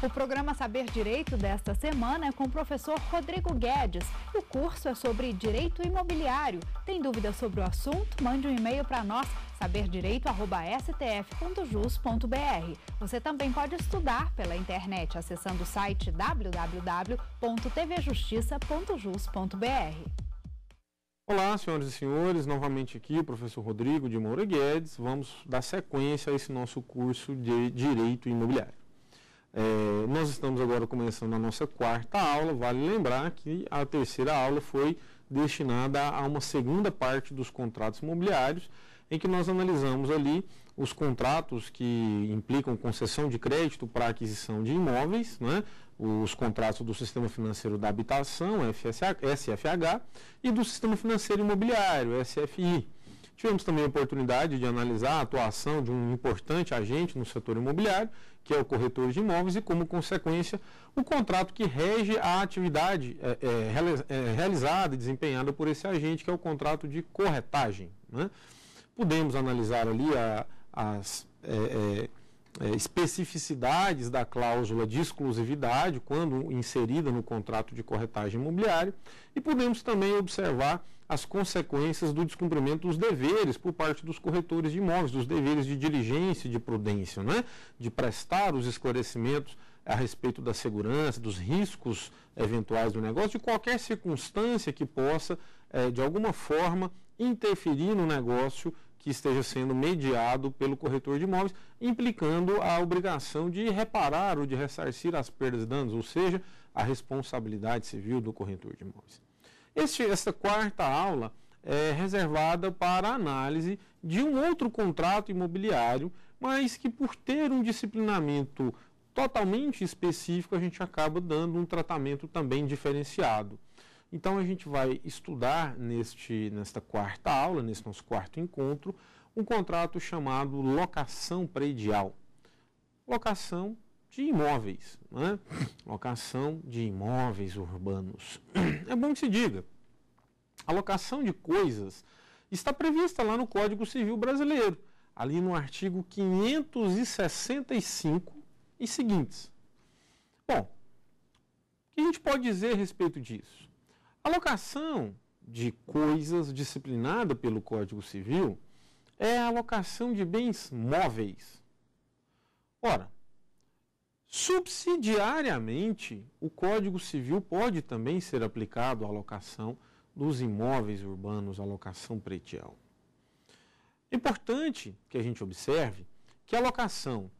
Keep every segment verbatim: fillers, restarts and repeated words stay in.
O programa Saber Direito desta semana é com o professor Rodrigo Guedes. O curso é sobre direito imobiliário. Tem dúvidas sobre o assunto? Mande um e-mail para nós, saber direito arroba s t f ponto jus ponto b r. Você também pode estudar pela internet acessando o site w w w ponto t v justiça ponto jus ponto b r. Olá, senhoras e senhores, novamente aqui o professor Rodrigo de Moura Guedes. Vamos dar sequência a esse nosso curso de Direito Imobiliário. É, nós estamos agora começando a nossa quarta aula. Vale lembrar que a terceira aula foi destinada a uma segunda parte dos contratos imobiliários, em que nós analisamos ali os contratos que implicam concessão de crédito para aquisição de imóveis, né? Os contratos do Sistema Financeiro da Habitação, S F H, e do Sistema Financeiro Imobiliário, S F I. Tivemos também a oportunidade de analisar a atuação de um importante agente no setor imobiliário, que é o corretor de imóveis, e como consequência, o contrato que rege a atividade é, é, é, realizada e desempenhada por esse agente, que é o contrato de corretagem, né? Podemos analisar ali a, as é, é, especificidades da cláusula de exclusividade, quando inserida no contrato de corretagem imobiliária, e podemos também observar as consequências do descumprimento dos deveres por parte dos corretores de imóveis, dos deveres de diligência e de prudência, né? De prestar os esclarecimentos a respeito da segurança, dos riscos eventuais do negócio, de qualquer circunstância que possa, eh, de alguma forma, interferir no negócio que esteja sendo mediado pelo corretor de imóveis, implicando a obrigação de reparar ou de ressarcir as perdas e danos, ou seja, a responsabilidade civil do corretor de imóveis. Este, esta quarta aula é reservada para a análise de um outro contrato imobiliário, mas que por ter um disciplinamento totalmente específico, a gente acaba dando um tratamento também diferenciado. Então a gente vai estudar neste, nesta quarta aula, nesse nosso quarto encontro, um contrato chamado locação predial. Locação de imóveis, né? Locação de imóveis urbanos. É bom que se diga, a locação de coisas está prevista lá no Código Civil Brasileiro, ali no artigo quinhentos e sessenta e cinco e seguintes. Bom, o que a gente pode dizer a respeito disso? A locação de coisas disciplinada pelo Código Civil é a locação de bens móveis. Ora, subsidiariamente, o Código Civil pode também ser aplicado à locação dos imóveis urbanos, à locação predial. Importante que a gente observe que a locação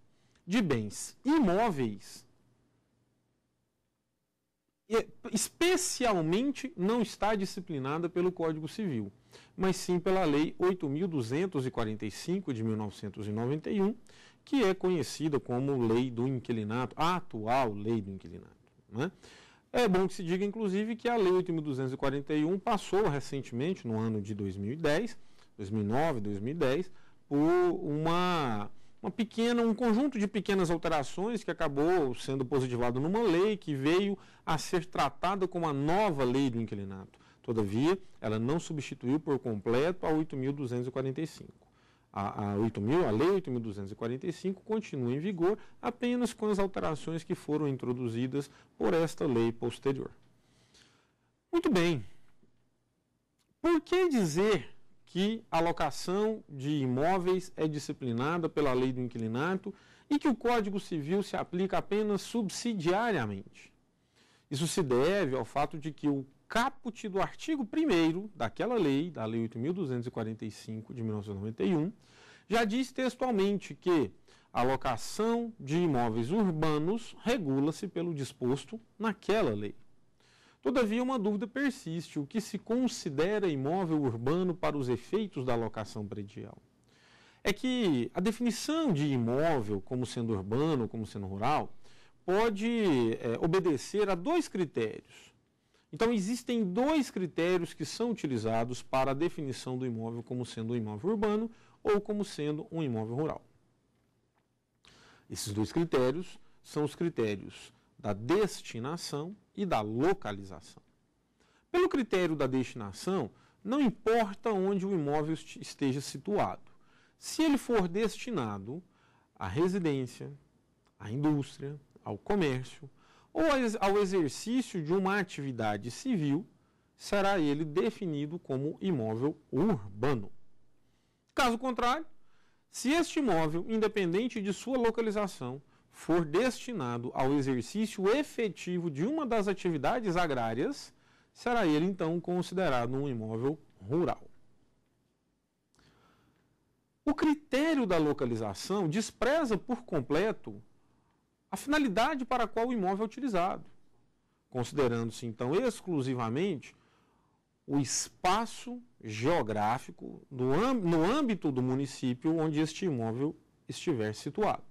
de bens imóveis, especialmente, não está disciplinada pelo Código Civil, mas sim pela Lei oito mil duzentos e quarenta e cinco, de mil novecentos e noventa e um, que é conhecida como Lei do Inquilinato, a atual Lei do Inquilinato, né? É bom que se diga, inclusive, que a Lei oito mil duzentos e quarenta e um passou recentemente, no ano de dois mil e dez, dois mil e nove, dois mil e dez, por uma, uma pequena, um conjunto de pequenas alterações que acabou sendo positivado numa lei que veio a ser tratada como a nova Lei do Inquilinato. Todavia, ela não substituiu por completo a oito mil duzentos e quarenta e cinco. A, a, oito mil, a Lei oito mil duzentos e quarenta e cinco continua em vigor apenas com as alterações que foram introduzidas por esta lei posterior. Muito bem. Por que dizer que a locação de imóveis é disciplinada pela Lei do Inquilinato e que o Código Civil se aplica apenas subsidiariamente? Isso se deve ao fato de que o caput do artigo primeiro daquela lei, da Lei oito mil duzentos e quarenta e cinco de mil novecentos e noventa e um, já diz textualmente que a locação de imóveis urbanos regula-se pelo disposto naquela lei. Todavia, uma dúvida persiste: o que se considera imóvel urbano para os efeitos da locação predial? É que a definição de imóvel como sendo urbano, como sendo rural, pode é, obedecer a dois critérios. Então, existem dois critérios que são utilizados para a definição do imóvel como sendo um imóvel urbano ou como sendo um imóvel rural. Esses dois critérios são os critérios da destinação e da localização. Pelo critério da destinação, não importa onde o imóvel esteja situado. Se ele for destinado à residência, à indústria, ao comércio ou ao exercício de uma atividade civil, será ele definido como imóvel urbano. Caso contrário, se este imóvel, independente de sua localização, for destinado ao exercício efetivo de uma das atividades agrárias, será ele, então, considerado um imóvel rural. O critério da localização despreza por completo a finalidade para a qual o imóvel é utilizado, considerando-se, então, exclusivamente o espaço geográfico no âmbito do município onde este imóvel estiver situado.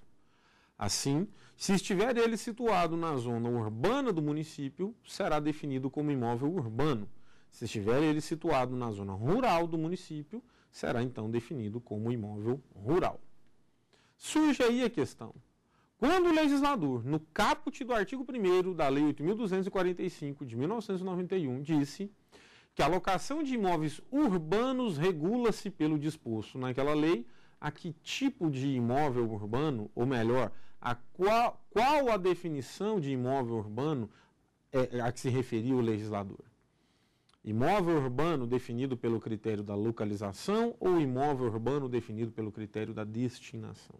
Assim, se estiver ele situado na zona urbana do município, será definido como imóvel urbano. Se estiver ele situado na zona rural do município, será então definido como imóvel rural. Surge aí a questão. Quando o legislador, no caput do artigo primeiro da Lei oito mil duzentos e quarenta e cinco, de mil novecentos e noventa e um, disse que a locação de imóveis urbanos regula-se pelo disposto naquela lei, a que tipo de imóvel urbano, ou melhor, a qual, qual a definição de imóvel urbano é a que se referiu o legislador? Imóvel urbano definido pelo critério da localização ou imóvel urbano definido pelo critério da destinação?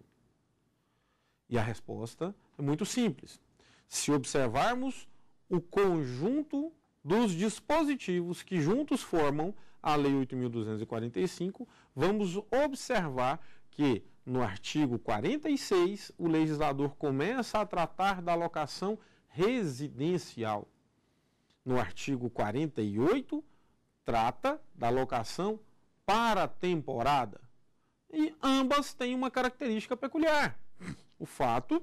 E a resposta é muito simples. Se observarmos o conjunto dos dispositivos que juntos formam a Lei oito mil duzentos e quarenta e cinco, vamos observar que no artigo quarenta e seis o legislador começa a tratar da locação residencial. No artigo quarenta e oito trata da locação para temporada. E ambas têm uma característica peculiar. O fato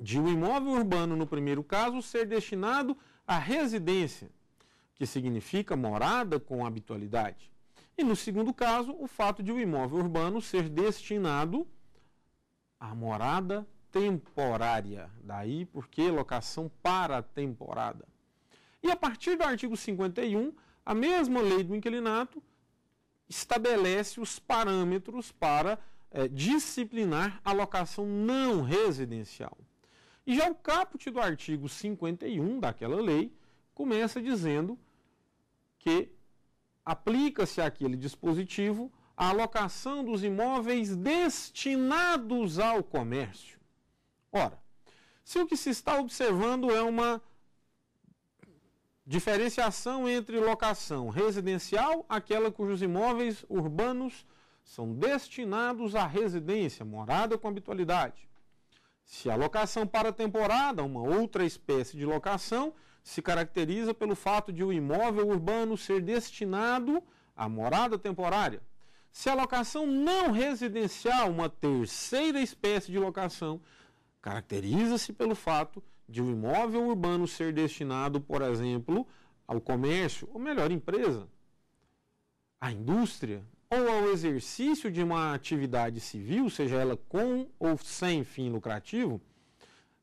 de o imóvel urbano, no primeiro caso, ser destinado à residência, que significa morada com habitualidade. E, no segundo caso, o fato de o imóvel urbano ser destinado à morada temporária. Daí porque locação para temporada. E, a partir do artigo cinquenta e um, a mesma lei do inquilinato estabelece os parâmetros para É, disciplinar a locação não residencial. E já o caput do artigo cinquenta e um daquela lei começa dizendo que aplica-se àquele dispositivo a locação dos imóveis destinados ao comércio. Ora, se o que se está observando é uma diferenciação entre locação residencial, aquela cujos imóveis urbanos são destinados à residência, morada com habitualidade. Se a locação para temporada, uma outra espécie de locação, se caracteriza pelo fato de o imóvel urbano ser destinado à morada temporária. Se a locação não residencial, uma terceira espécie de locação, caracteriza-se pelo fato de o imóvel urbano ser destinado, por exemplo, ao comércio, ou melhor, empresa, à indústria, ou ao exercício de uma atividade civil, seja ela com ou sem fim lucrativo,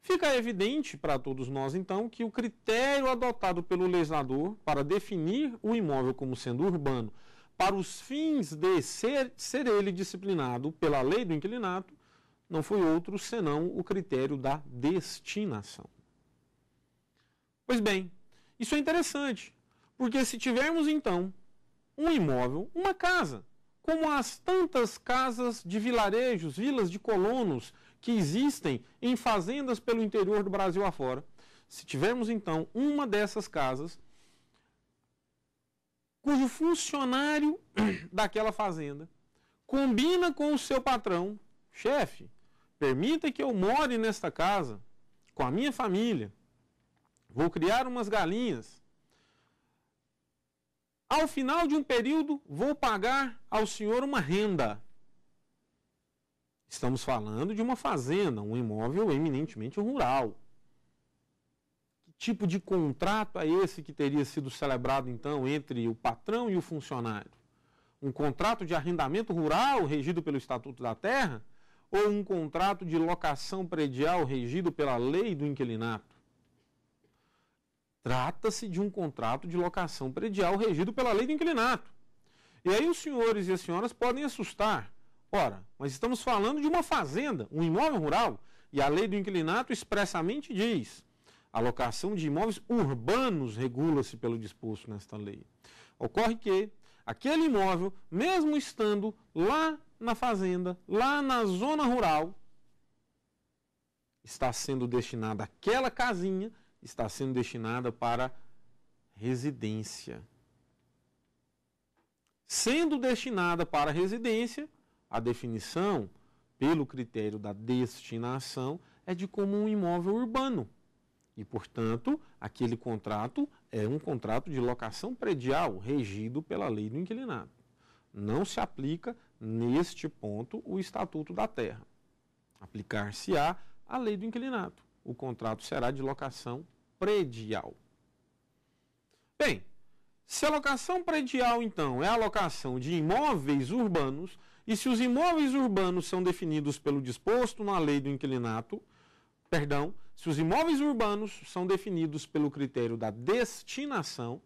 fica evidente para todos nós, então, que o critério adotado pelo legislador para definir o imóvel como sendo urbano para os fins de ser, ser ele disciplinado pela lei do inquilinato não foi outro senão o critério da destinação. Pois bem, isso é interessante, porque se tivermos, então, um imóvel, uma casa, como as tantas casas de vilarejos, vilas de colonos que existem em fazendas pelo interior do Brasil afora. Se tivermos, então, uma dessas casas, cujo funcionário daquela fazenda combina com o seu patrão, chefe, permita que eu more nesta casa com a minha família, vou criar umas galinhas. Ao final de um período, vou pagar ao senhor uma renda. Estamos falando de uma fazenda, um imóvel eminentemente rural. Que tipo de contrato é esse que teria sido celebrado, então, entre o patrão e o funcionário? Um contrato de arrendamento rural regido pelo Estatuto da Terra ou um contrato de locação predial regido pela lei do inquilinato? Trata-se de um contrato de locação predial regido pela lei do inquilinato. E aí os senhores e as senhoras podem assustar. Ora, mas estamos falando de uma fazenda, um imóvel rural. E a lei do inquilinato expressamente diz: a locação de imóveis urbanos regula-se pelo disposto nesta lei. Ocorre que aquele imóvel, mesmo estando lá na fazenda, lá na zona rural, está sendo destinada, aquela casinha está sendo destinada para residência. Sendo destinada para residência, a definição, pelo critério da destinação, é de como um imóvel urbano. E, portanto, aquele contrato é um contrato de locação predial regido pela lei do inquilinato. Não se aplica, neste ponto, o Estatuto da Terra. Aplicar-se-á a lei do inquilinato. O contrato será de locação predial. Bem, se a locação predial, então, é a locação de imóveis urbanos, e se os imóveis urbanos são definidos pelo disposto na lei do inquilinato, perdão, se os imóveis urbanos são definidos pelo critério da destinação,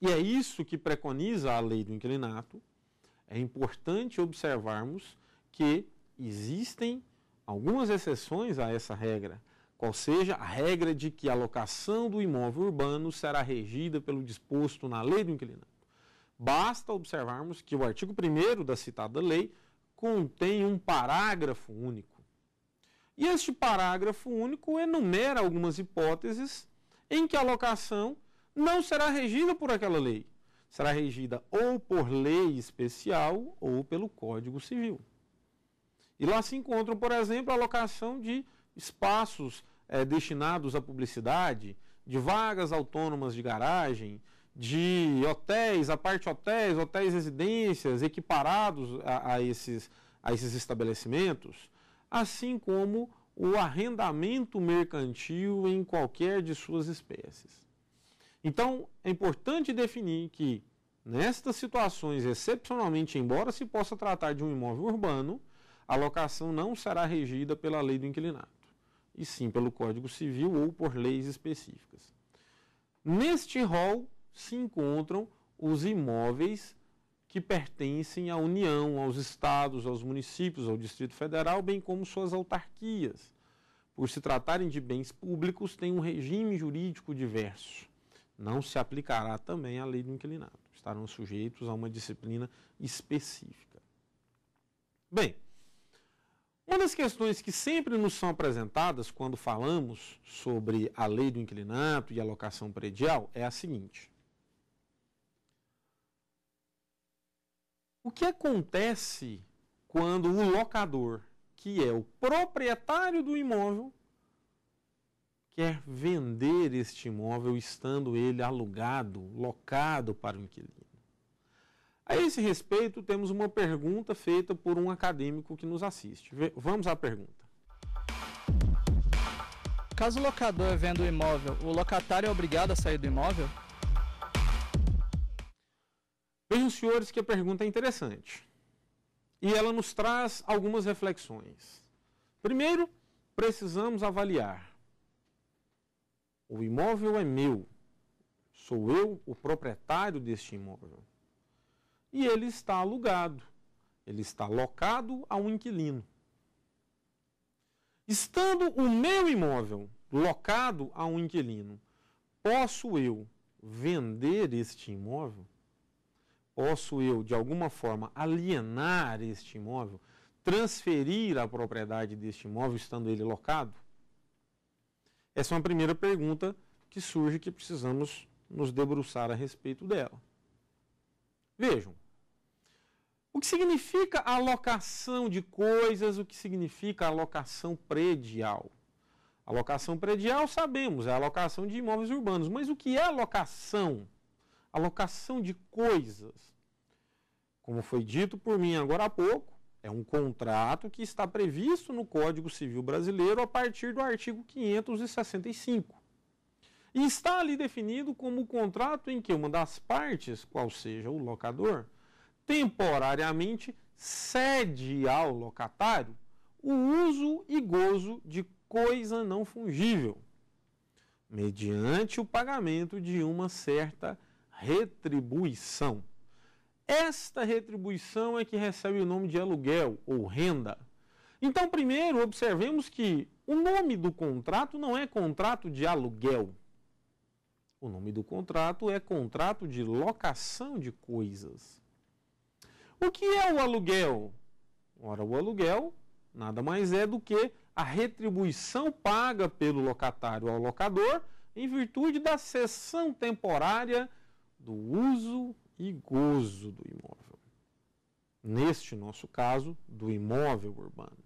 e é isso que preconiza a lei do inquilinato, é importante observarmos que existem algumas exceções a essa regra, qual seja a regra de que a locação do imóvel urbano será regida pelo disposto na lei do inquilinato. Basta observarmos que o artigo primeiro da citada lei contém um parágrafo único. E este parágrafo único enumera algumas hipóteses em que a locação não será regida por aquela lei. Será regida ou por lei especial ou pelo Código Civil. E lá se encontram, por exemplo, a locação de espaços é, destinados à publicidade, de vagas autônomas de garagem, de hotéis, aparte hotéis, hotéis residências equiparados a, a, esses, a esses estabelecimentos, assim como o arrendamento mercantil em qualquer de suas espécies. Então, é importante definir que, nestas situações, excepcionalmente, embora se possa tratar de um imóvel urbano, a locação não será regida pela lei do inquilinato, e sim pelo Código Civil ou por leis específicas. Neste rol se encontram os imóveis que pertencem à União, aos estados, aos municípios, ao Distrito Federal, bem como suas autarquias. Por se tratarem de bens públicos, tem um regime jurídico diverso. Não se aplicará também a lei do inquilinato. Estarão sujeitos a uma disciplina específica. Bem, uma das questões que sempre nos são apresentadas quando falamos sobre a lei do inquilinato e a locação predial é a seguinte: o que acontece quando o locador, que é o proprietário do imóvel, quer vender este imóvel estando ele alugado, locado para o inquilino? A esse respeito, temos uma pergunta feita por um acadêmico que nos assiste. Vamos à pergunta. Caso o locador venda o imóvel, o locatário é obrigado a sair do imóvel? Vejam, senhores, que a pergunta é interessante e ela nos traz algumas reflexões. Primeiro, precisamos avaliar: o imóvel é meu, sou eu o proprietário deste imóvel e ele está alugado, ele está locado a um inquilino. Estando o meu imóvel locado a um inquilino, posso eu vender este imóvel? Posso eu, de alguma forma, alienar este imóvel, transferir a propriedade deste imóvel, estando ele locado? Essa é uma primeira pergunta que surge, que precisamos nos debruçar a respeito dela. Vejam, o que significa a locação de coisas, o que significa a locação predial? A locação predial, sabemos, é a locação de imóveis urbanos, mas o que é a locação? A locação de coisas, como foi dito por mim agora há pouco, é um contrato que está previsto no Código Civil Brasileiro a partir do artigo quinhentos e sessenta e cinco. E está ali definido como o contrato em que uma das partes, qual seja o locador, temporariamente cede ao locatário o uso e gozo de coisa não fungível, mediante o pagamento de uma certa retribuição. Esta retribuição é que recebe o nome de aluguel ou renda. Então, primeiro, observemos que O nome do contrato não é contrato de aluguel. O nome do contrato é contrato de locação de coisas. O que é o aluguel? Ora, o aluguel nada mais é do que a retribuição paga pelo locatário ao locador em virtude da cessão temporária do uso e gozo do imóvel. Neste nosso caso, do imóvel urbano.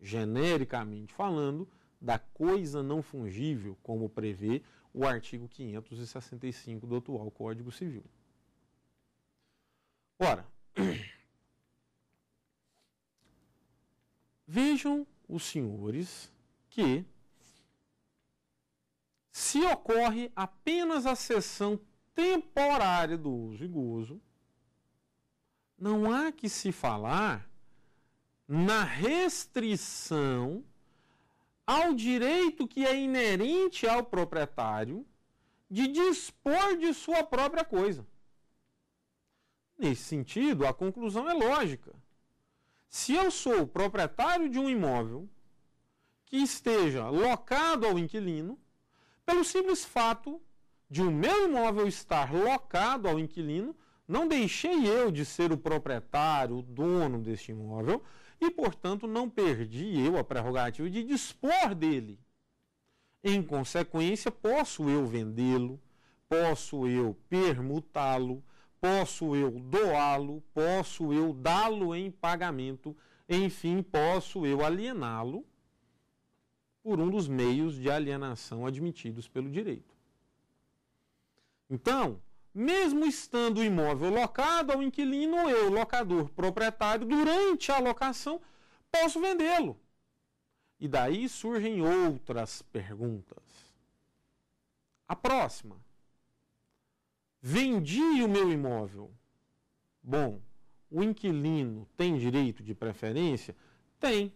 Genericamente falando, da coisa não fungível, como prevê o artigo quinhentos e sessenta e cinco do atual Código Civil. Ora, vejam os senhores que, se ocorre apenas a cessão temporária do uso e gozo, não há que se falar na restrição ao direito que é inerente ao proprietário de dispor de sua própria coisa. Nesse sentido, a conclusão é lógica. Se eu sou o proprietário de um imóvel que esteja locado ao inquilino, pelo simples fato de o meu imóvel estar locado ao inquilino, não deixei eu de ser o proprietário, o dono deste imóvel, e, portanto, não perdi eu a prerrogativa de dispor dele. Em consequência, posso eu vendê-lo, posso eu permutá-lo, posso eu doá-lo, posso eu dá-lo em pagamento, enfim, posso eu aliená-lo por um dos meios de alienação admitidos pelo direito. Então, mesmo estando o imóvel locado ao inquilino, eu, locador, proprietário, durante a locação, posso vendê-lo. E daí surgem outras perguntas. A próxima. Vendi o meu imóvel. Bom, o inquilino tem direito de preferência? Tem.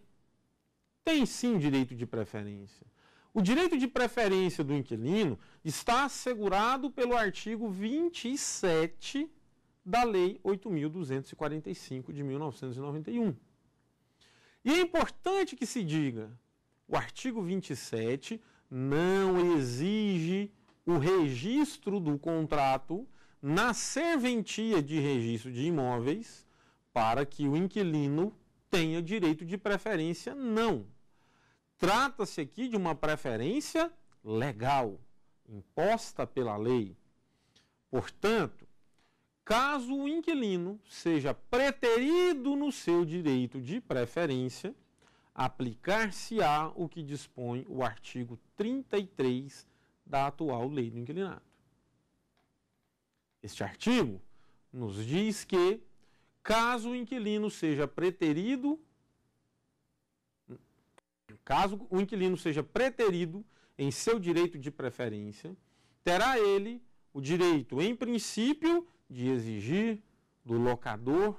Tem sim direito de preferência. O direito de preferência do inquilino está assegurado pelo artigo vinte e sete da Lei oito mil duzentos e quarenta e cinco de mil novecentos e noventa e um. E é importante que se diga, o artigo vinte e sete não exige o registro do contrato na serventia de registro de imóveis para que o inquilino tenha direito de preferência, não. Trata-se aqui de uma preferência legal, imposta pela lei. Portanto, caso o inquilino seja preterido no seu direito de preferência, aplicar-se-á o que dispõe o artigo trinta e três da atual Lei do Inquilinato. Este artigo nos diz que, caso o inquilino seja preterido Caso o inquilino seja preterido em seu direito de preferência, terá ele o direito, em princípio, de exigir do locador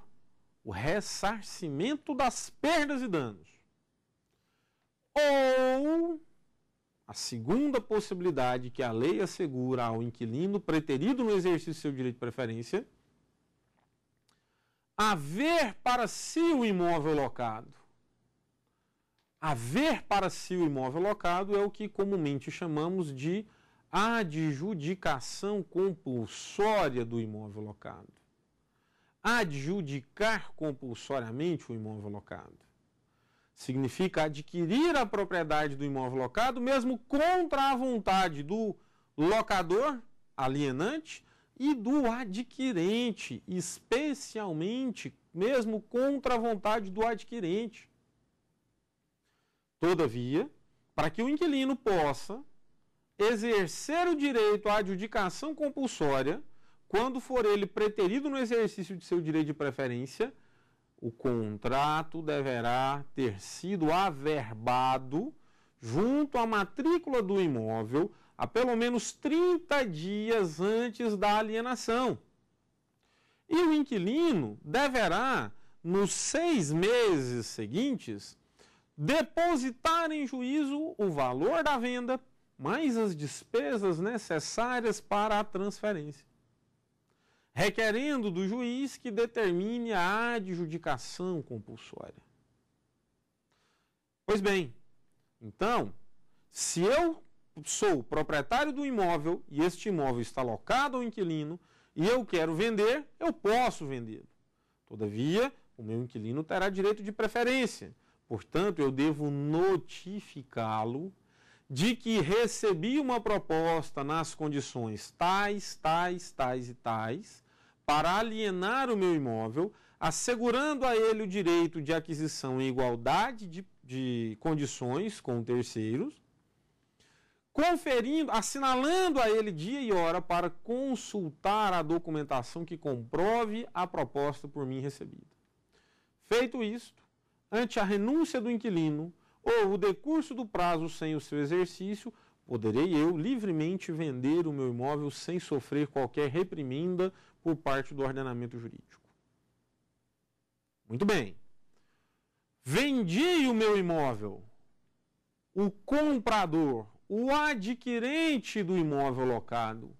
o ressarcimento das perdas e danos. Ou, a segunda possibilidade que a lei assegura ao inquilino preterido no exercício do seu direito de preferência, haver para si o imóvel locado. Haver para si o imóvel locado é o que comumente chamamos de adjudicação compulsória do imóvel locado. Adjudicar compulsoriamente o imóvel locado significa adquirir a propriedade do imóvel locado mesmo contra a vontade do locador alienante e do adquirente, especialmente mesmo contra a vontade do adquirente. Todavia, para que o inquilino possa exercer o direito à adjudicação compulsória, quando for ele preterido no exercício de seu direito de preferência, o contrato deverá ter sido averbado junto à matrícula do imóvel há pelo menos trinta dias antes da alienação. E o inquilino deverá, nos seis meses seguintes, depositar em juízo o valor da venda, mais as despesas necessárias para a transferência, requerendo do juiz que determine a adjudicação compulsória. Pois bem, Então, se eu sou proprietário do imóvel e este imóvel está alocado ao inquilino e eu quero vender, eu posso vendê-lo. Todavia, o meu inquilino terá direito de preferência. Portanto, eu devo notificá-lo de que recebi uma proposta nas condições tais, tais, tais e tais, para alienar o meu imóvel, assegurando a ele o direito de aquisição em igualdade de, de condições com terceiros, conferindo, assinalando a ele dia e hora para consultar a documentação que comprove a proposta por mim recebida. Feito isto, ante a renúncia do inquilino, ou o decurso do prazo sem o seu exercício, poderei eu livremente vender o meu imóvel sem sofrer qualquer reprimenda por parte do ordenamento jurídico. Muito bem. Vendi o meu imóvel. O comprador, o adquirente do imóvel locado,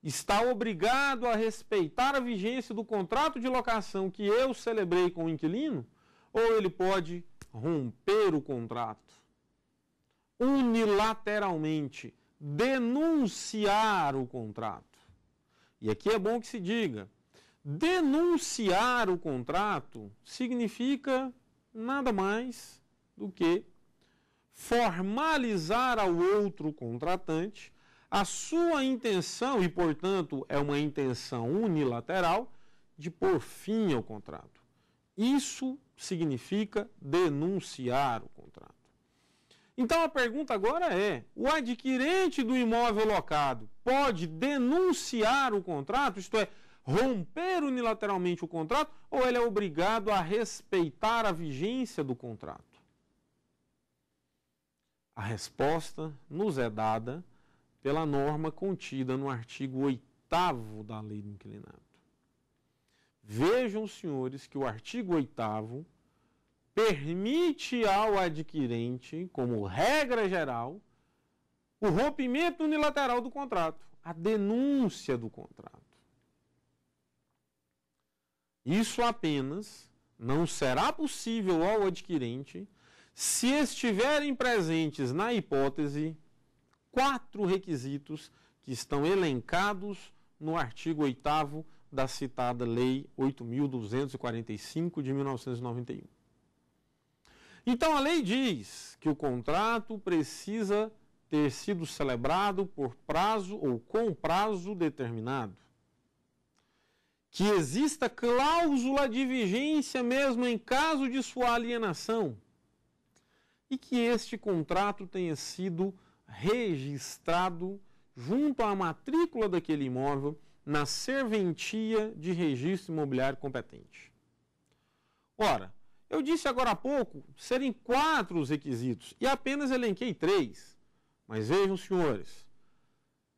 está obrigado a respeitar a vigência do contrato de locação que eu celebrei com o inquilino, ou ele pode romper o contrato, unilateralmente denunciar o contrato. E aqui é bom que se diga, denunciar o contrato significa nada mais do que formalizar ao outro contratante a sua intenção, e portanto é uma intenção unilateral, de pôr fim ao contrato. Isso significa denunciar o contrato. Então a pergunta agora é, o adquirente do imóvel locado pode denunciar o contrato, isto é, romper unilateralmente o contrato, ou ele é obrigado a respeitar a vigência do contrato? A resposta nos é dada pela norma contida no artigo oitavo da Lei do Inquilinato. Vejam, senhores, que o artigo oitavo permite ao adquirente, como regra geral, o rompimento unilateral do contrato, a denúncia do contrato. Isso apenas não será possível ao adquirente se estiverem presentes na hipótese quatro requisitos que estão elencados no artigo oitavo da citada Lei oito mil duzentos e quarenta e cinco de mil novecentos e noventa e um. Então, a lei diz que o contrato precisa ter sido celebrado por prazo ou com prazo determinado, que exista cláusula de vigência mesmo em caso de sua alienação e que este contrato tenha sido registrado junto à matrícula daquele imóvel na serventia de registro imobiliário competente. Ora, eu disse agora há pouco serem quatro os requisitos e apenas elenquei três. Mas vejam, senhores,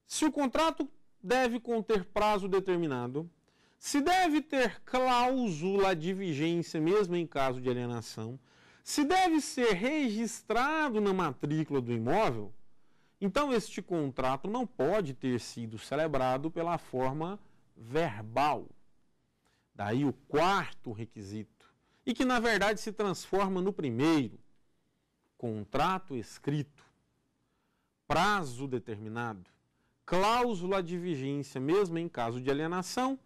se o contrato deve conter prazo determinado, se deve ter cláusula de vigência mesmo em caso de alienação, se deve ser registrado na matrícula do imóvel, então, este contrato não pode ter sido celebrado pela forma verbal. Daí o quarto requisito, e que, na verdade, se transforma no primeiro. Contrato escrito, prazo determinado, cláusula de vigência, mesmo em caso de alienação,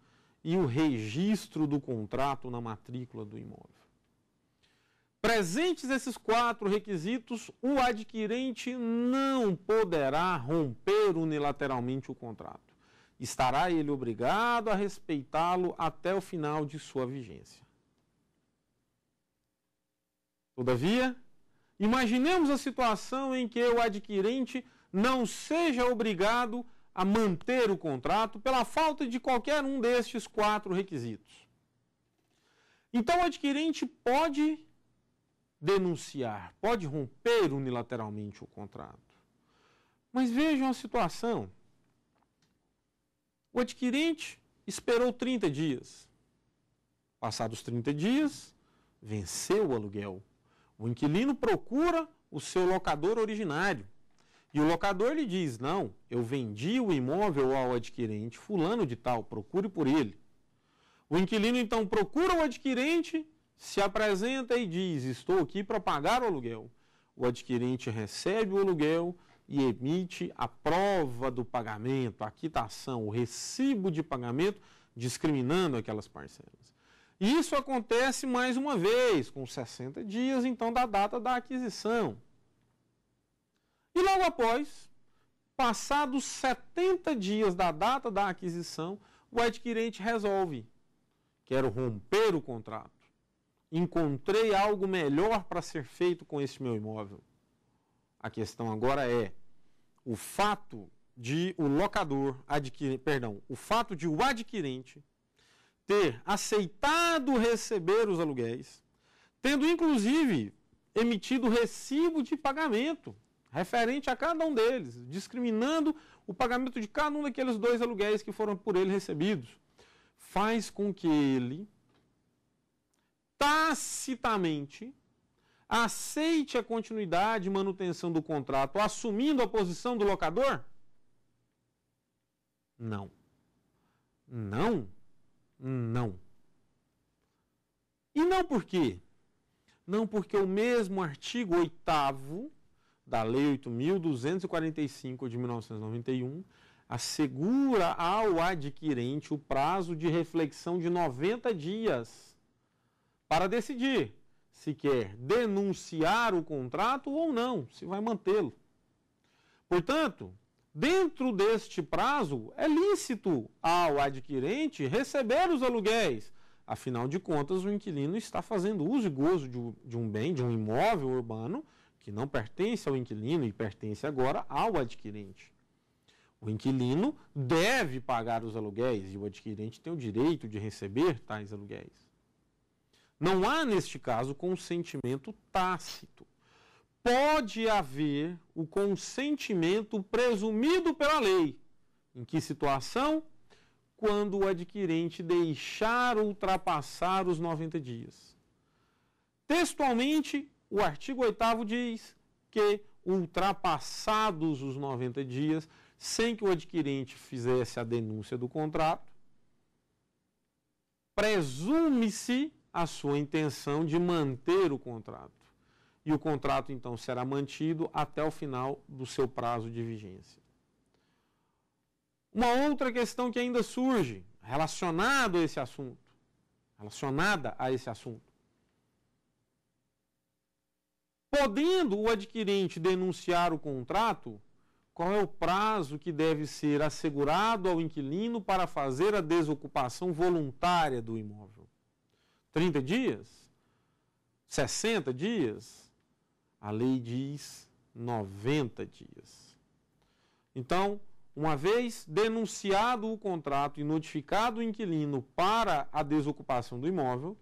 e o registro do contrato na matrícula do imóvel. Presentes esses quatro requisitos, o adquirente não poderá romper unilateralmente o contrato. Estará ele obrigado a respeitá-lo até o final de sua vigência. Todavia, imaginemos a situação em que o adquirente não seja obrigado a manter o contrato pela falta de qualquer um destes quatro requisitos. Então, o adquirente pode denunciar, pode romper unilateralmente o contrato. Mas vejam a situação. O adquirente esperou trinta dias. Passados trinta dias, venceu o aluguel. O inquilino procura o seu locador originário. E o locador lhe diz, não, eu vendi o imóvel ao adquirente fulano de tal, procure por ele. O inquilino então procura o adquirente, se apresenta e diz, estou aqui para pagar o aluguel. o adquirente recebe o aluguel e emite a prova do pagamento, a quitação, o recibo de pagamento, discriminando aquelas parcelas. Isso acontece mais uma vez, com sessenta dias, então, da data da aquisição. E logo após, passados setenta dias da data da aquisição, o adquirente resolve: quero romper o contrato. Encontrei algo melhor para ser feito com esse meu imóvel. A questão agora é o fato de o locador adquirir, perdão, o fato de o adquirente ter aceitado receber os aluguéis, tendo inclusive emitido recibo de pagamento referente a cada um deles, discriminando o pagamento de cada um daqueles dois aluguéis que foram por ele recebidos, faz com que ele tacitamente aceite a continuidade e manutenção do contrato, assumindo a posição do locador? Não. Não? Não. E não por quê? Não porque o mesmo artigo oitavo da Lei oito mil duzentos e quarenta e cinco de mil novecentos e noventa e um assegura ao adquirente o prazo de reflexão de noventa dias para decidir se quer denunciar o contrato ou não, se vai mantê-lo. Portanto, dentro deste prazo, é lícito ao adquirente receber os aluguéis. Afinal de contas, o inquilino está fazendo uso e gozo de um bem, de um imóvel urbano, que não pertence ao inquilino e pertence agora ao adquirente. O inquilino deve pagar os aluguéis e o adquirente tem o direito de receber tais aluguéis. Não há, neste caso, consentimento tácito. Pode haver o consentimento presumido pela lei. Em que situação? Quando o adquirente deixar ultrapassar os noventa dias. Textualmente, o artigo oitavo diz que, ultrapassados os noventa dias, sem que o adquirente fizesse a denúncia do contrato, presume-se a sua intenção de manter o contrato. E o contrato, então, será mantido até o final do seu prazo de vigência. Uma outra questão que ainda surge, relacionado a esse assunto, relacionada a esse assunto. Podendo o adquirente denunciar o contrato, qual é o prazo que deve ser assegurado ao inquilino para fazer a desocupação voluntária do imóvel? trinta dias? sessenta dias? A lei diz noventa dias. Então, uma vez denunciado o contrato e notificado o inquilino para a desocupação do imóvel,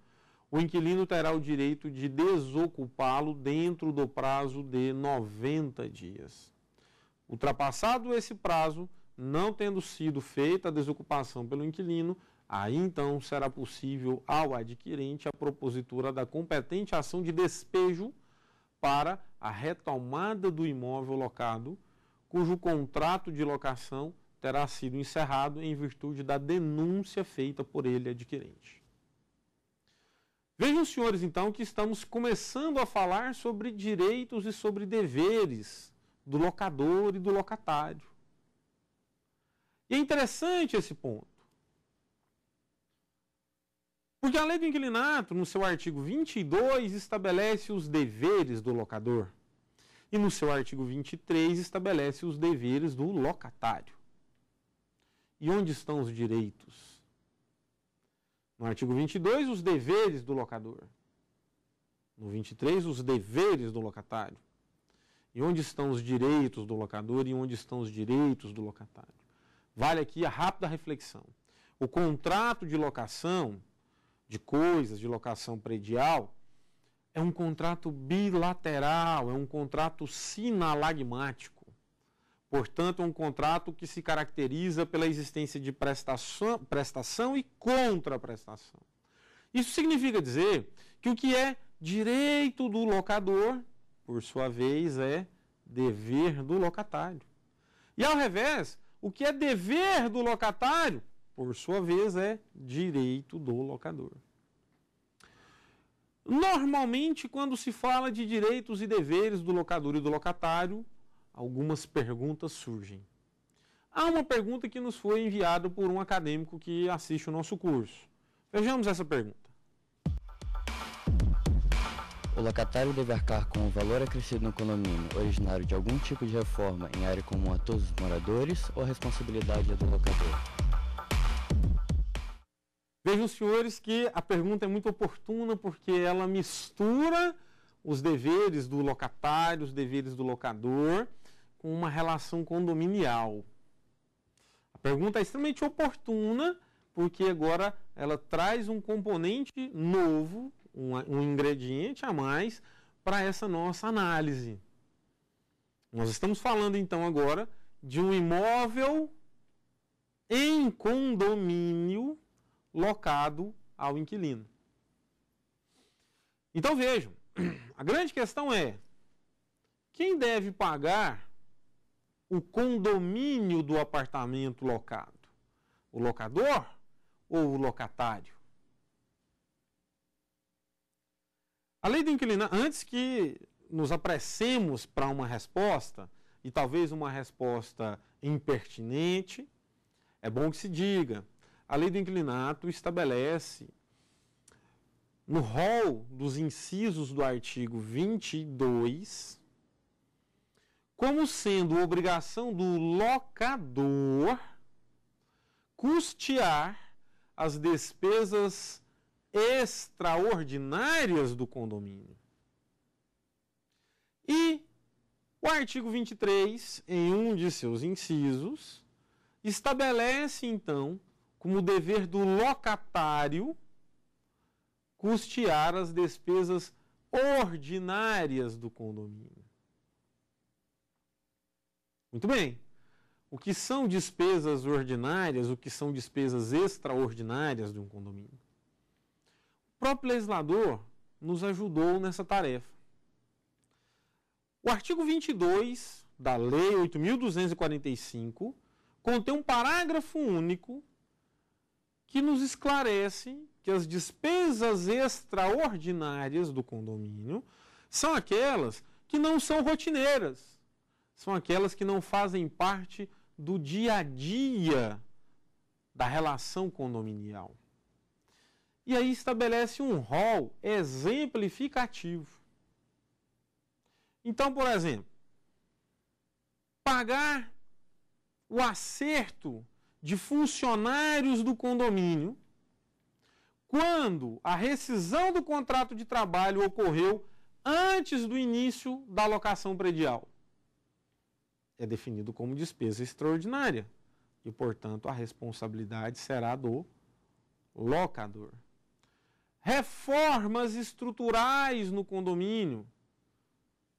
o inquilino terá o direito de desocupá-lo dentro do prazo de noventa dias. Ultrapassado esse prazo, não tendo sido feita a desocupação pelo inquilino, aí, então, será possível ao adquirente a propositura da competente ação de despejo para a retomada do imóvel locado, cujo contrato de locação terá sido encerrado em virtude da denúncia feita por ele adquirente. Vejam, senhores, então, que estamos começando a falar sobre direitos e sobre deveres do locador e do locatário. E é interessante esse ponto. Porque a lei do inquilinato, no seu artigo vinte e dois, estabelece os deveres do locador. E no seu artigo vinte e três, estabelece os deveres do locatário. E onde estão os direitos? No artigo vinte e dois, os deveres do locador. No vinte e três, os deveres do locatário. E onde estão os direitos do locador e onde estão os direitos do locatário? Vale aqui a rápida reflexão. O contrato de locação de coisas, de locação predial, é um contrato bilateral, é um contrato sinalagmático. Portanto, é um contrato que se caracteriza pela existência de prestação, prestação e contraprestação. Isso significa dizer que o que é direito do locador, por sua vez, é dever do locatário. E ao revés, o que é dever do locatário, por sua vez, é direito do locador. Normalmente, quando se fala de direitos e deveres do locador e do locatário, algumas perguntas surgem. Há uma pergunta que nos foi enviada por um acadêmico que assiste o nosso curso. Vejamos essa pergunta. O locatário deve arcar com o valor acrescido no condomínio originário de algum tipo de reforma em área comum a todos os moradores ou a responsabilidade é do locador? Vejam, senhores, que a pergunta é muito oportuna porque ela mistura os deveres do locatário, os deveres do locador, com uma relação condominial. A pergunta é extremamente oportuna porque agora ela traz um componente novo, um ingrediente a mais para essa nossa análise. Nós estamos falando, então, agora de um imóvel em condomínio locado ao inquilino. Então, vejam, a grande questão é quem deve pagar o condomínio do apartamento locado? O locador ou o locatário? A lei do inquilino, antes que nos apressemos para uma resposta, e talvez uma resposta impertinente, é bom que se diga, a lei do inquilinato estabelece, no rol dos incisos do artigo vinte e dois, como sendo obrigação do locador custear as despesas extraordinárias do condomínio. E o artigo vinte e três, em um de seus incisos, estabelece, então, como dever do locatário custear as despesas ordinárias do condomínio. Muito bem. O que são despesas ordinárias, o que são despesas extraordinárias de um condomínio? O próprio legislador nos ajudou nessa tarefa. O artigo vinte e dois da Lei oito mil duzentos e quarenta e cinco contém um parágrafo único que nos esclarece que as despesas extraordinárias do condomínio são aquelas que não são rotineiras, são aquelas que não fazem parte do dia a dia da relação condominial. E aí estabelece um rol exemplificativo. Então, por exemplo, pagar o acerto de funcionários do condomínio quando a rescisão do contrato de trabalho ocorreu antes do início da locação predial. É definido como despesa extraordinária e, portanto, a responsabilidade será do locador. Reformas estruturais no condomínio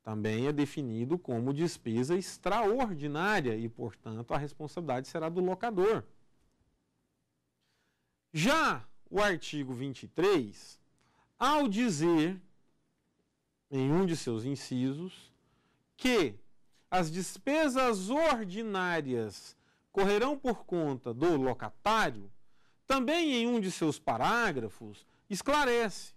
também é definido como despesa extraordinária e, portanto, a responsabilidade será do locador. Já o artigo vinte e três, ao dizer, em um de seus incisos, que as despesas ordinárias correrão por conta do locatário, também em um de seus parágrafos, esclarece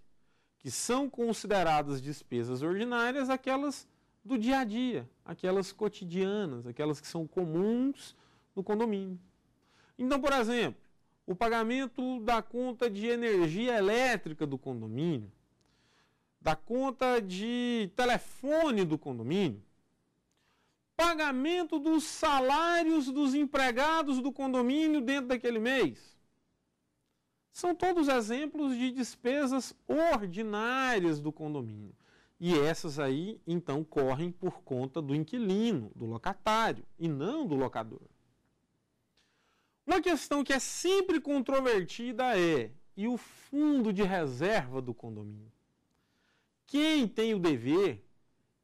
que são consideradas despesas ordinárias aquelas do dia a dia, aquelas cotidianas, aquelas que são comuns no condomínio. Então, por exemplo, o pagamento da conta de energia elétrica do condomínio, da conta de telefone do condomínio, pagamento dos salários dos empregados do condomínio dentro daquele mês. São todos exemplos de despesas ordinárias do condomínio. E essas aí, então, correm por conta do inquilino, do locatário, e não do locador. Uma questão que é sempre controvertida é, e o fundo de reserva do condomínio? Quem tem o dever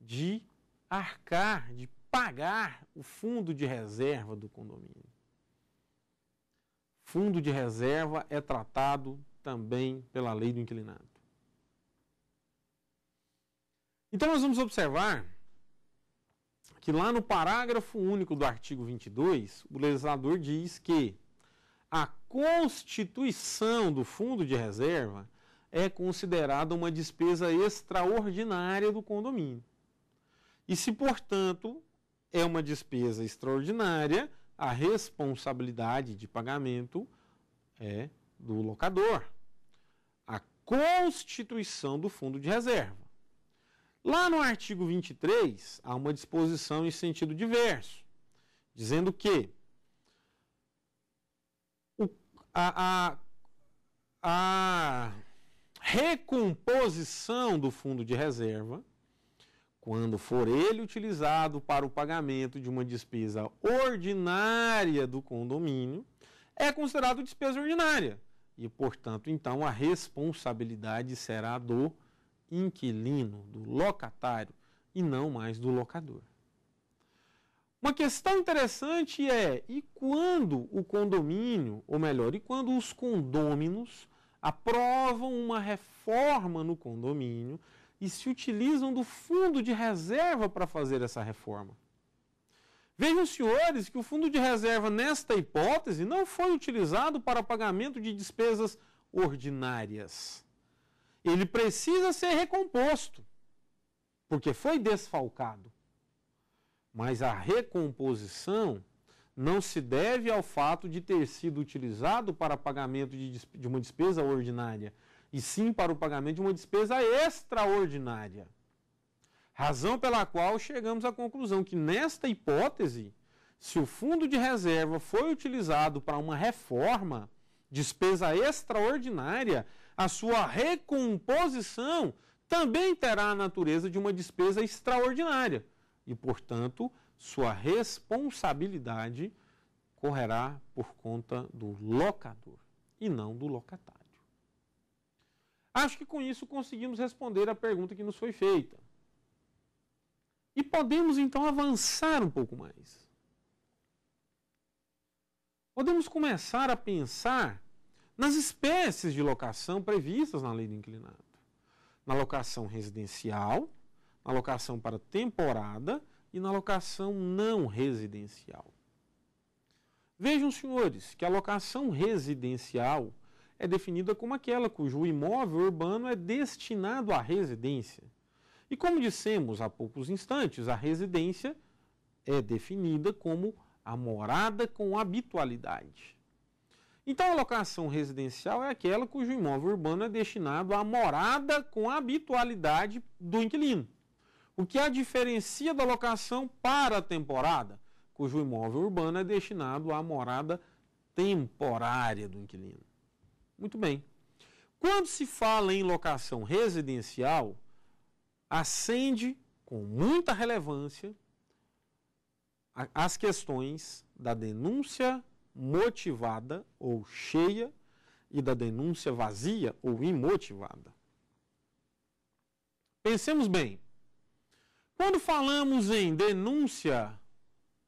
de arcar, de pagar o fundo de reserva do condomínio? Fundo de reserva é tratado também pela lei do inquilinato. Então, nós vamos observar que lá no parágrafo único do artigo vinte e dois, o legislador diz que a constituição do fundo de reserva é considerada uma despesa extraordinária do condomínio. E se, portanto, é uma despesa extraordinária, a responsabilidade de pagamento é do locador. A constituição do fundo de reserva. Lá no artigo vinte e três, há uma disposição em sentido diverso, dizendo que o, a, a, a recomposição do fundo de reserva, quando for ele utilizado para o pagamento de uma despesa ordinária do condomínio, é considerado despesa ordinária e, portanto, então a responsabilidade será do inquilino, do locatário e não mais do locador. Uma questão interessante é, e quando o condomínio, ou melhor, e quando os condôminos aprovam uma reforma no condomínio e se utilizam do fundo de reserva para fazer essa reforma? Vejam, senhores, que o fundo de reserva, nesta hipótese, não foi utilizado para pagamento de despesas ordinárias. Ele precisa ser recomposto, porque foi desfalcado. Mas a recomposição não se deve ao fato de ter sido utilizado para pagamento de uma despesa ordinária, e sim para o pagamento de uma despesa extraordinária. Razão pela qual chegamos à conclusão que, nesta hipótese, se o fundo de reserva foi utilizado para uma reforma, despesa extraordinária, a sua recomposição também terá a natureza de uma despesa extraordinária e, portanto, sua responsabilidade correrá por conta do locador e não do locatário. Acho que com isso conseguimos responder a pergunta que nos foi feita. E podemos, então, avançar um pouco mais. Podemos começar a pensar nas espécies de locação previstas na lei do inquilinato. Na locação residencial, na locação para temporada e na locação não residencial. Vejam, senhores, que a locação residencial é definida como aquela cujo imóvel urbano é destinado à residência. E como dissemos há poucos instantes, a residência é definida como a morada com habitualidade. Então, a locação residencial é aquela cujo imóvel urbano é destinado à morada com habitualidade do inquilino, o que a diferencia da locação para a temporada, cujo imóvel urbano é destinado à morada temporária do inquilino. Muito bem. Quando se fala em locação residencial, ascende com muita relevância as questões da denúncia motivada ou cheia e da denúncia vazia ou imotivada. Pensemos bem, quando falamos em denúncia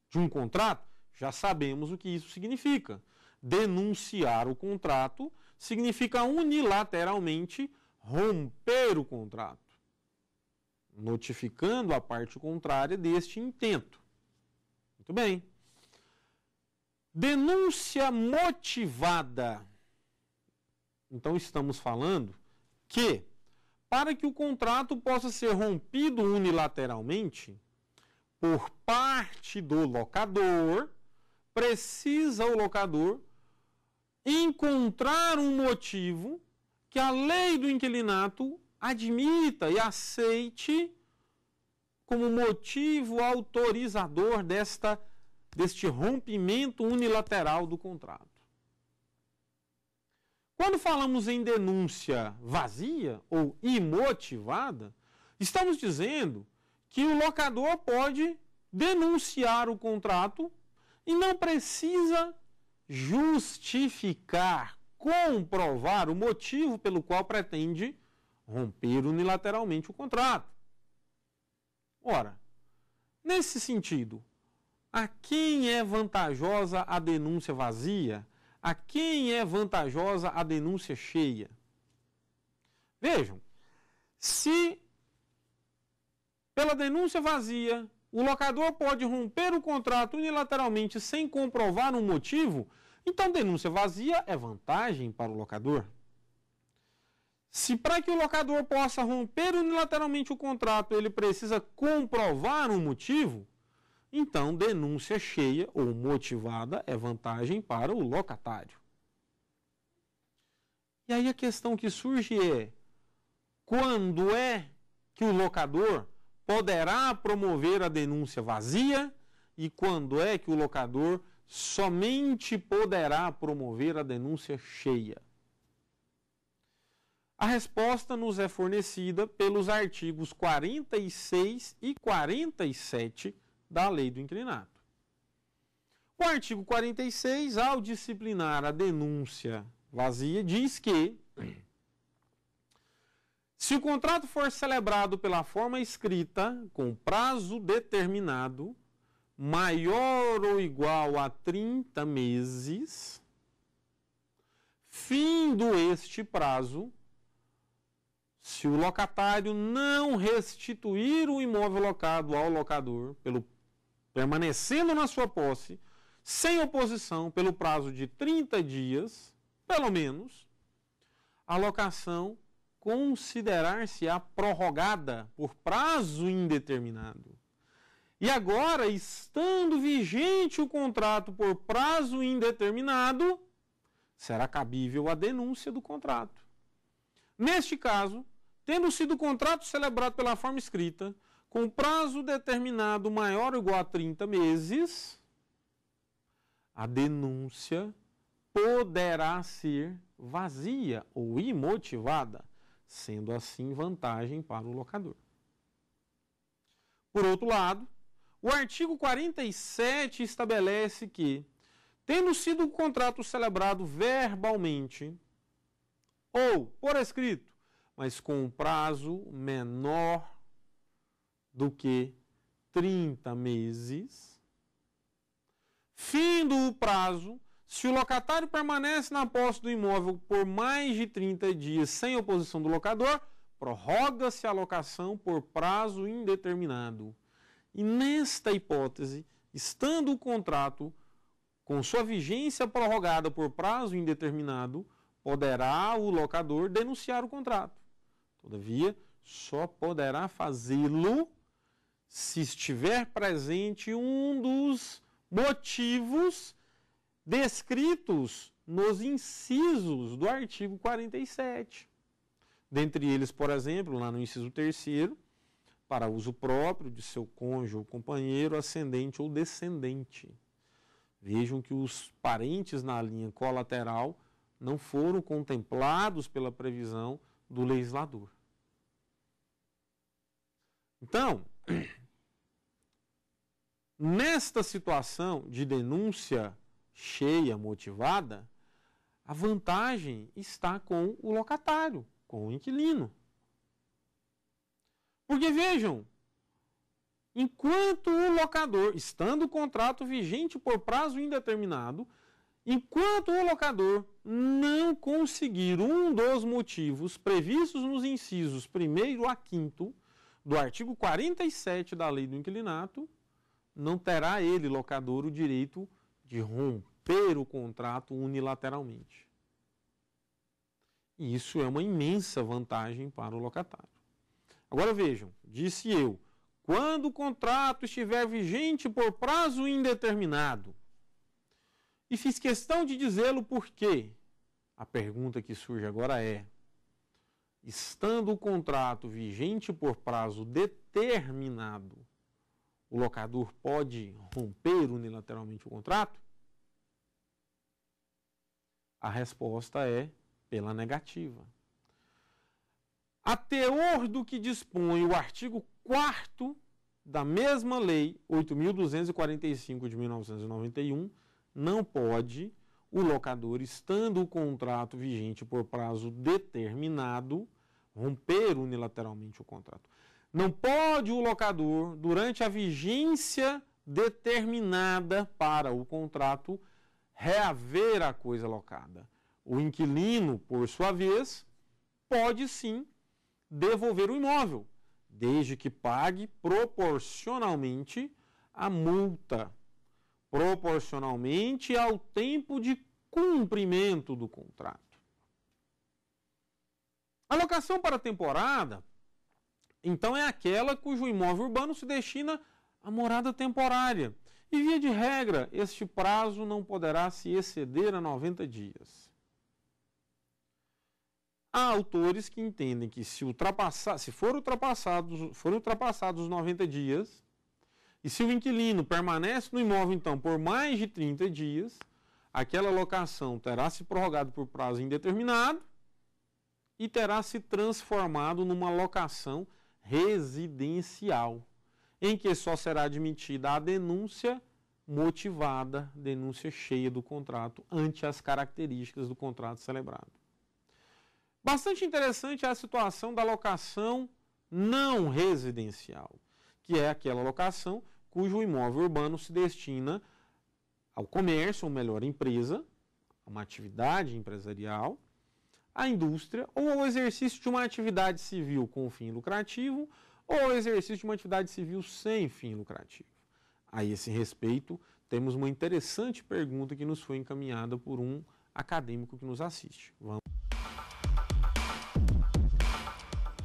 de um contrato, já sabemos o que isso significa. Denunciar o contrato significa unilateralmente romper o contrato, notificando a parte contrária deste intento. Muito bem. Denúncia motivada. Então, estamos falando que, para que o contrato possa ser rompido unilateralmente, por parte do locador, precisa o locador encontrar um motivo que a lei do inquilinato admita e aceite como motivo autorizador desta denúncia, deste rompimento unilateral do contrato. Quando falamos em denúncia vazia ou imotivada, estamos dizendo que o locador pode denunciar o contrato e não precisa justificar, comprovar o motivo pelo qual pretende romper unilateralmente o contrato. Ora, nesse sentido, a quem é vantajosa a denúncia vazia? A quem é vantajosa a denúncia cheia? Vejam, se pela denúncia vazia o locador pode romper o contrato unilateralmente sem comprovar um motivo, então denúncia vazia é vantagem para o locador. Se para que o locador possa romper unilateralmente o contrato, ele precisa comprovar um motivo, então denúncia cheia ou motivada é vantagem para o locatário. E aí a questão que surge é, quando é que o locador poderá promover a denúncia vazia e quando é que o locador somente poderá promover a denúncia cheia? A resposta nos é fornecida pelos artigos quarenta e seis e quarenta e sete da Lei do Inquilinato. O artigo quarenta e seis, ao disciplinar a denúncia vazia, diz que se o contrato for celebrado pela forma escrita, com prazo determinado, maior ou igual a trinta meses, findo este prazo, se o locatário não restituir o imóvel locado ao locador, pelo, permanecendo na sua posse, sem oposição, pelo prazo de trinta dias, pelo menos, a locação considerar-se-á prorrogada por prazo indeterminado. E agora, estando vigente o contrato por prazo indeterminado, será cabível a denúncia do contrato. Neste caso, tendo sido o contrato celebrado pela forma escrita, com prazo determinado maior ou igual a trinta meses, a denúncia poderá ser vazia ou imotivada, sendo assim vantagem para o locador. Por outro lado, o artigo quarenta e sete estabelece que, tendo sido o contrato celebrado verbalmente ou por escrito, mas com um prazo menor do que trinta meses. Findo o prazo, se o locatário permanece na posse do imóvel por mais de trinta dias sem oposição do locador, prorroga-se a locação por prazo indeterminado. E nesta hipótese, estando o contrato com sua vigência prorrogada por prazo indeterminado, poderá o locador denunciar o contrato. Todavia, só poderá fazê-lo se estiver presente um dos motivos descritos nos incisos do artigo quarenta e sete. Dentre eles, por exemplo, lá no inciso terceiro, para uso próprio de seu cônjuge ou companheiro, ascendente ou descendente. Vejam que os parentes na linha colateral não foram contemplados pela previsão do legislador. Então, nesta situação de denúncia cheia, motivada, a vantagem está com o locatário, com o inquilino. Porque vejam, enquanto o locador, estando o contrato vigente por prazo indeterminado, enquanto o locador não conseguir um dos motivos previstos nos incisos primeiro a quinto do artigo quarenta e sete da Lei do Inquilinato, não terá ele, locador, o direito de romper o contrato unilateralmente. E isso é uma imensa vantagem para o locatário. Agora vejam, disse eu, quando o contrato estiver vigente por prazo indeterminado, e fiz questão de dizê-lo porque a pergunta que surge agora é, estando o contrato vigente por prazo determinado, o locador pode romper unilateralmente o contrato? A resposta é pela negativa. A teor do que dispõe o artigo quarto da mesma Lei oito mil duzentos e quarenta e cinco de mil novecentos e noventa e um, não pode o locador, estando o contrato vigente por prazo determinado, romper unilateralmente o contrato. Não pode o locador, durante a vigência determinada para o contrato, reaver a coisa locada. O inquilino, por sua vez, pode sim devolver o imóvel, desde que pague proporcionalmente a multa, proporcionalmente ao tempo de cumprimento do contrato. A locação para temporada, então, é aquela cujo imóvel urbano se destina à morada temporária. E, via de regra, este prazo não poderá se exceder a noventa dias. Há autores que entendem que se, ultrapassar, se for ultrapassados, for ultrapassados os noventa dias, e se o inquilino permanece no imóvel, então, por mais de trinta dias, aquela locação terá se prorrogado por prazo indeterminado e terá se transformado numa locação residencial, em que só será admitida a denúncia motivada, denúncia cheia do contrato, ante as características do contrato celebrado. Bastante interessante é a situação da locação não residencial, que é aquela locação cujo imóvel urbano se destina ao comércio, ou melhor, empresa, a uma atividade empresarial, à indústria ou ao exercício de uma atividade civil com fim lucrativo ou ao exercício de uma atividade civil sem fim lucrativo. A esse respeito, temos uma interessante pergunta que nos foi encaminhada por um acadêmico que nos assiste. Vamos.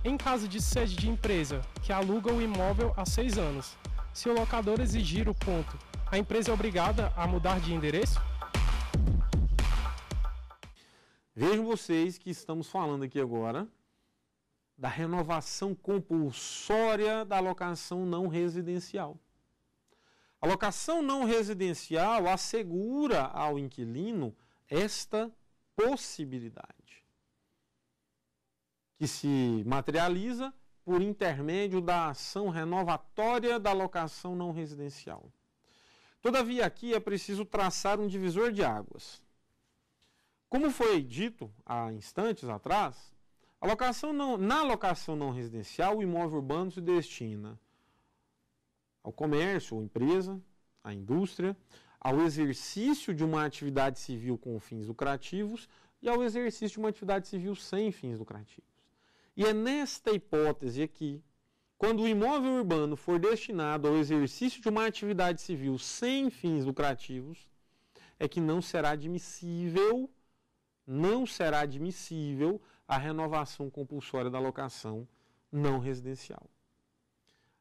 Em caso de sede de empresa que aluga o imóvel há seis anos, se o locador exigir o ponto, a empresa é obrigada a mudar de endereço? Vejam vocês que estamos falando aqui agora da renovação compulsória da locação não residencial. A locação não residencial assegura ao inquilino esta possibilidade, que se materializa por intermédio da ação renovatória da locação não residencial. Todavia, aqui é preciso traçar um divisor de águas. Como foi dito há instantes atrás, a locação não, na locação não residencial, o imóvel urbano se destina ao comércio, ou empresa, à indústria, ao exercício de uma atividade civil com fins lucrativos e ao exercício de uma atividade civil sem fins lucrativos. E é nesta hipótese aqui, quando o imóvel urbano for destinado ao exercício de uma atividade civil sem fins lucrativos, é que não será admissível não será admissível a renovação compulsória da locação não residencial.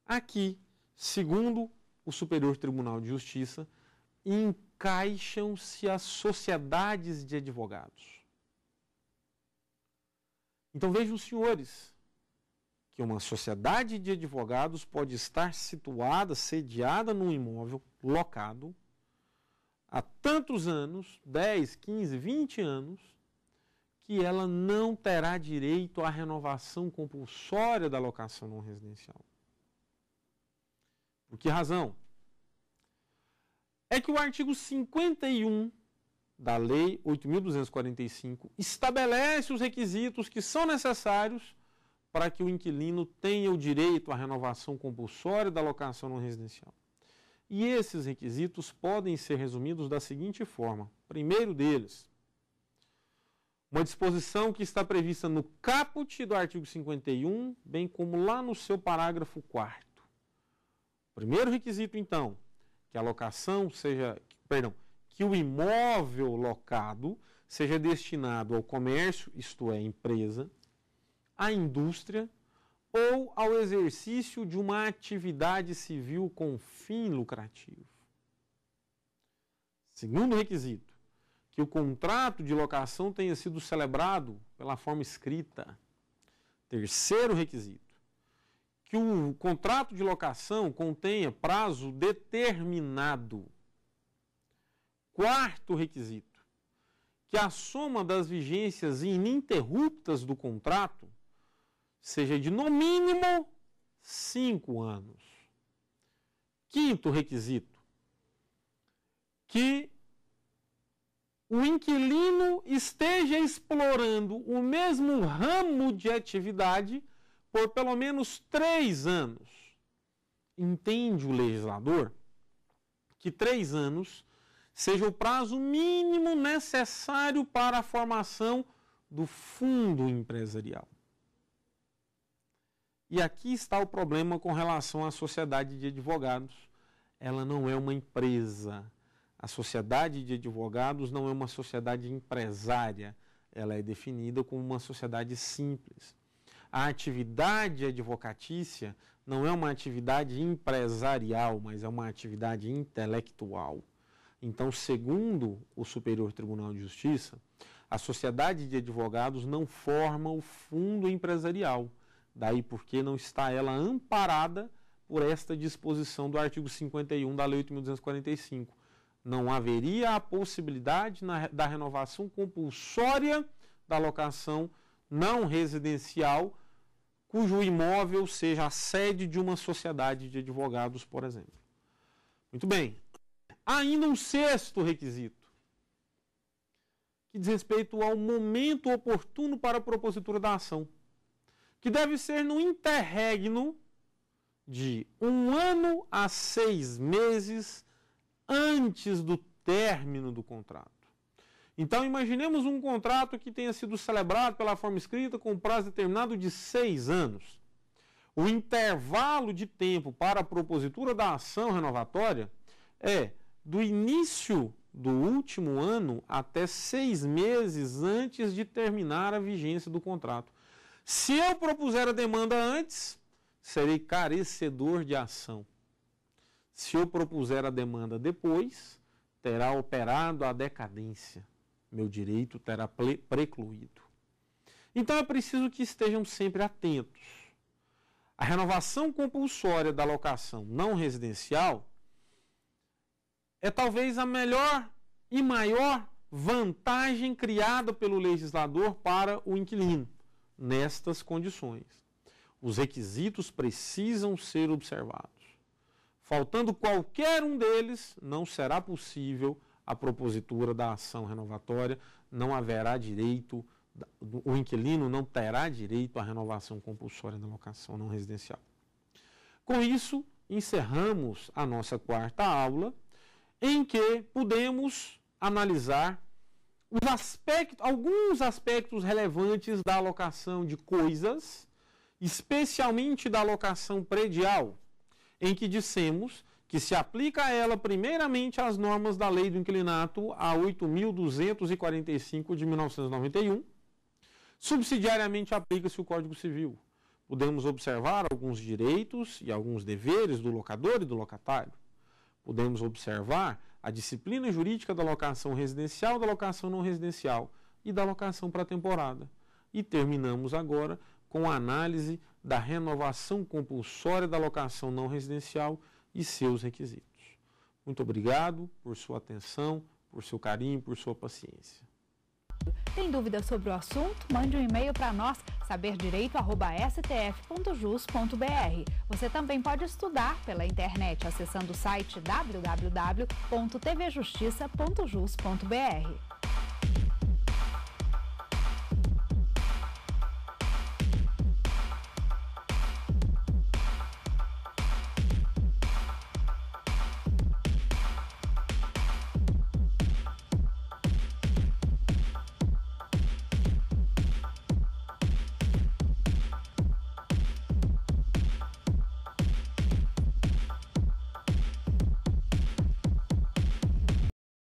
Aqui, segundo o Superior Tribunal de Justiça, encaixam-se as sociedades de advogados. Então vejam, senhores, que uma sociedade de advogados pode estar situada, sediada num imóvel locado há tantos anos, dez, quinze, vinte anos, que ela não terá direito à renovação compulsória da locação não residencial. Por que razão? É que o artigo cinquenta e um da Lei oito mil duzentos e quarenta e cinco estabelece os requisitos que são necessários para que o inquilino tenha o direito à renovação compulsória da locação não residencial. E esses requisitos podem ser resumidos da seguinte forma. Primeiro deles, uma disposição que está prevista no caput do artigo cinquenta e um, bem como lá no seu parágrafo quarto. Primeiro requisito, então, que a locação seja, perdão, que o imóvel locado seja destinado ao comércio, isto é, empresa, à indústria, ou ao exercício de uma atividade civil com fim lucrativo. Segundo requisito, que o contrato de locação tenha sido celebrado pela forma escrita. Terceiro requisito, que o contrato de locação contenha prazo determinado. Quarto requisito, que a soma das vigências ininterruptas do contrato seja de, no mínimo, cinco anos. Quinto requisito, que o inquilino esteja explorando o mesmo ramo de atividade por pelo menos três anos. Entende o legislador que três anos seja o prazo mínimo necessário para a formação do fundo empresarial. E aqui está o problema com relação à sociedade de advogados. Ela não é uma empresa. A sociedade de advogados não é uma sociedade empresária. ela é definida como uma sociedade simples. A atividade advocatícia não é uma atividade empresarial, mas é uma atividade intelectual. Então, segundo o Superior Tribunal de Justiça, a sociedade de advogados não forma o fundo empresarial, daí porque não está ela amparada por esta disposição do artigo cinquenta e um da Lei oito mil duzentos e quarenta e cinco. Não haveria a possibilidade na, da renovação compulsória da locação não residencial, cujo imóvel seja a sede de uma sociedade de advogados, por exemplo. Muito bem. Ainda um sexto requisito, que diz respeito ao momento oportuno para a propositura da ação, que deve ser no interregno de um ano a seis meses antes do término do contrato. Então, imaginemos um contrato que tenha sido celebrado pela forma escrita com prazo determinado de seis anos. O intervalo de tempo para a propositura da ação renovatória é do início do último ano até seis meses antes de terminar a vigência do contrato. Se eu propuser a demanda antes, serei carecedor de ação. Se eu propuser a demanda depois, terá operado a decadência. Meu direito terá precluído. Então é preciso que estejam sempre atentos. A renovação compulsória da locação não residencial é talvez a melhor e maior vantagem criada pelo legislador para o inquilino, nestas condições. Os requisitos precisam ser observados. Faltando qualquer um deles, não será possível a propositura da ação renovatória, não haverá direito, o inquilino não terá direito à renovação compulsória da locação não residencial. Com isso, encerramos a nossa quarta aula, em que podemos analisar os aspectos, alguns aspectos relevantes da locação de coisas, especialmente da locação predial, em que dissemos que se aplica a ela primeiramente as normas da Lei do Inquilinato a oito mil duzentos e quarenta e cinco de mil novecentos e noventa e um, subsidiariamente aplica-se o Código Civil. Podemos observar alguns direitos e alguns deveres do locador e do locatário. Podemos observar a disciplina jurídica da locação residencial, da locação não residencial e da locação para temporada. E terminamos agora com a análise da renovação compulsória da locação não residencial e seus requisitos. Muito obrigado por sua atenção, por seu carinho, por sua paciência. Tem dúvidas sobre o assunto? Mande um e-mail para nós, saber direito arroba s t f ponto jus ponto b r. Você também pode estudar pela internet acessando o site w w w ponto t v justiça ponto jus ponto b r.